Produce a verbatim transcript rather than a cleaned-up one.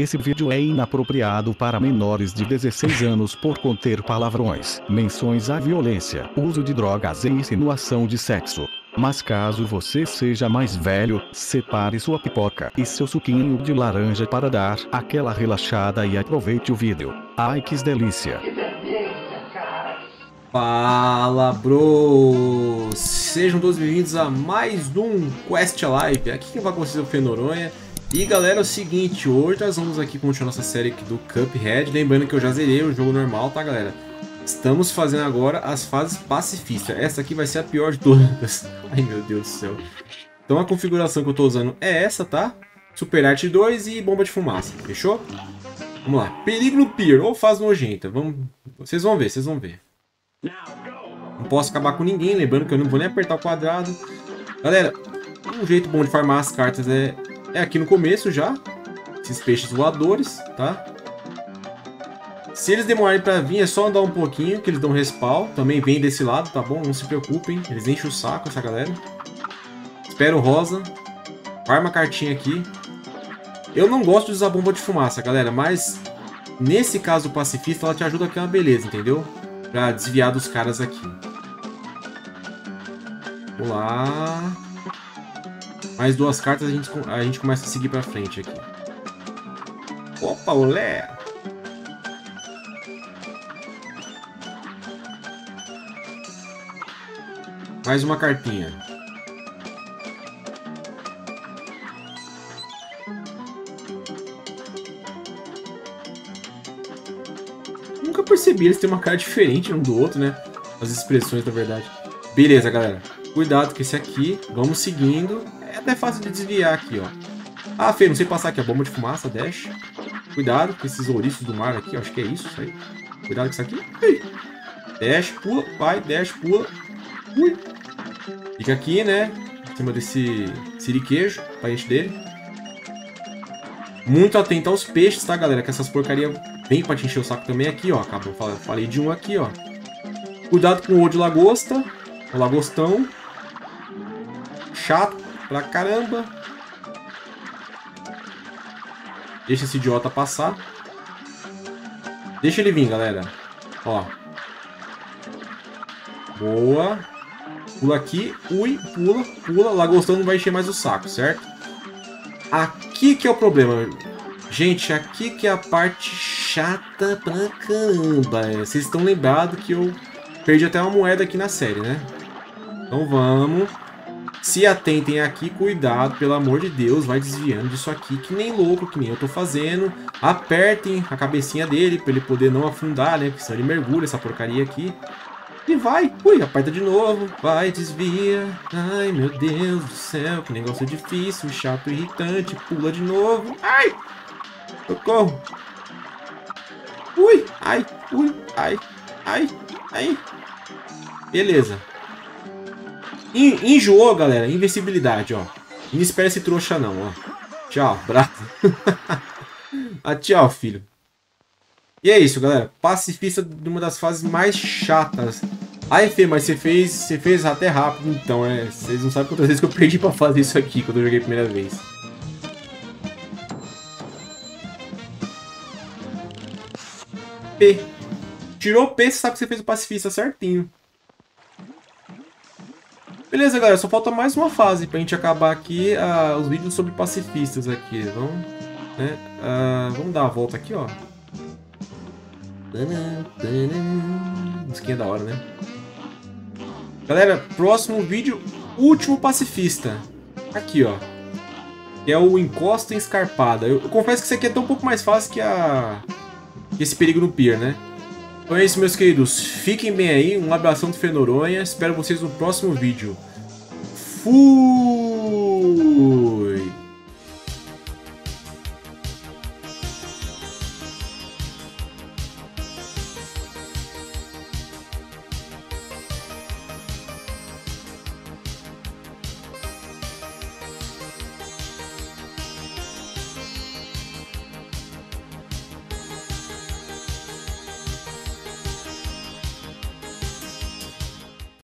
Esse vídeo é inapropriado para menores de dezesseis anos por conter palavrões, menções à violência, uso de drogas e insinuação de sexo. Mas caso você seja mais velho, separe sua pipoca e seu suquinho de laranja para dar aquela relaxada e aproveite o vídeo. Ai, que delícia! Fala, bro! Sejam todos bem-vindos a mais um Quest Alive. Aqui quem vai com vocês é o Fenoronha. E galera, é o seguinte, hoje nós vamos aqui continuar nossa série aqui do Cuphead. Lembrando que eu já zerei o jogo normal, tá galera? Estamos fazendo agora as fases pacifistas. Essa aqui vai ser a pior de todas. Ai meu Deus do céu. Então a configuração que eu tô usando é essa, tá? Super Art dois e Bomba de Fumaça, fechou? Vamos lá, Perigo no Pier, ou fase nojenta. Vamos... Vocês vão ver, vocês vão ver. Não posso acabar com ninguém, lembrando que eu não vou nem apertar o quadrado. Galera, um jeito bom de farmar as cartas é... É aqui no começo já, esses peixes voadores, tá? Se eles demorarem pra vir, é só andar um pouquinho, que eles dão respawn. Também vem desse lado, tá bom? Não se preocupem, eles enchem o saco, essa galera. Espero rosa. Farma a cartinha aqui. Eu não gosto de usar bomba de fumaça, galera, mas nesse caso pacifista, ela te ajuda aqui uma beleza, entendeu? Pra desviar dos caras aqui. Vamos lá... Mais duas cartas a gente, a gente começa a seguir pra frente aqui. Opa, olé! Mais uma cartinha. Nunca percebi, eles têm uma cara diferente um do outro, né? As expressões, na verdade. Beleza, galera. Cuidado com esse aqui. Vamos seguindo. É até fácil de desviar aqui, ó. Ah, Fê, não sei passar aqui. A bomba de fumaça, dash. Cuidado com esses ouriços do mar aqui. Ó. Acho que é isso, isso aí. Cuidado com isso aqui. Ui. Dash, pula. Vai, dash, pula. Ui. Fica aqui, né? Em cima desse siriquejo, parente dele. Muito atento aos peixes, tá, galera? Que essas porcarias vêm pra te encher o saco também aqui, ó. Acabou. Falei de um aqui, ó. Cuidado com o olho de lagosta. O lagostão. Chato. Pra caramba. Deixa esse idiota passar. Deixa ele vir, galera. Ó. Boa. Pula aqui. Ui, pula, pula. Lagostão não vai encher mais o saco, certo? Aqui que é o problema. Gente, aqui que é a parte chata pra caramba. Vocês estão lembrados que eu perdi até uma moeda aqui na série, né? Então vamos... Se atentem aqui, cuidado, pelo amor de Deus, vai desviando disso aqui, que nem louco, que nem eu tô fazendo. Apertem a cabecinha dele, pra ele poder não afundar, né, porque senão ele mergulha essa porcaria aqui. E vai, ui, aperta de novo, vai, desvia, ai meu Deus do céu, que negócio difícil, chato, irritante, pula de novo, ai, socorro. Ui, ai, ui, ai, ai, ai, beleza. Enjoou, galera. Invencibilidade, ó. Não espera esse trouxa, não, ó. Tchau, bravo. Ah, tchau, filho. E é isso, galera. Pacifista de uma das fases mais chatas. Ai, Fê, mas você fez, você fez até rápido, então, é. Vocês não sabem quantas vezes que eu perdi pra fazer isso aqui, quando eu joguei a primeira vez. P. Tirou o P, você sabe que você fez o pacifista certinho. Beleza, galera, só falta mais uma fase pra gente acabar aqui uh, os vídeos sobre pacifistas aqui. Vamos, né, uh, vamos dar uma volta aqui, ó. Musiquinha da hora, né? Galera, próximo vídeo, último pacifista. Aqui, ó. Que é o Encosta Escarpada. Eu, eu confesso que isso aqui é tão um pouco mais fácil que a... esse perigo no pier, né? Então é isso, meus queridos. Fiquem bem aí. Um abração do Fenoronha. Espero vocês no próximo vídeo. Fui!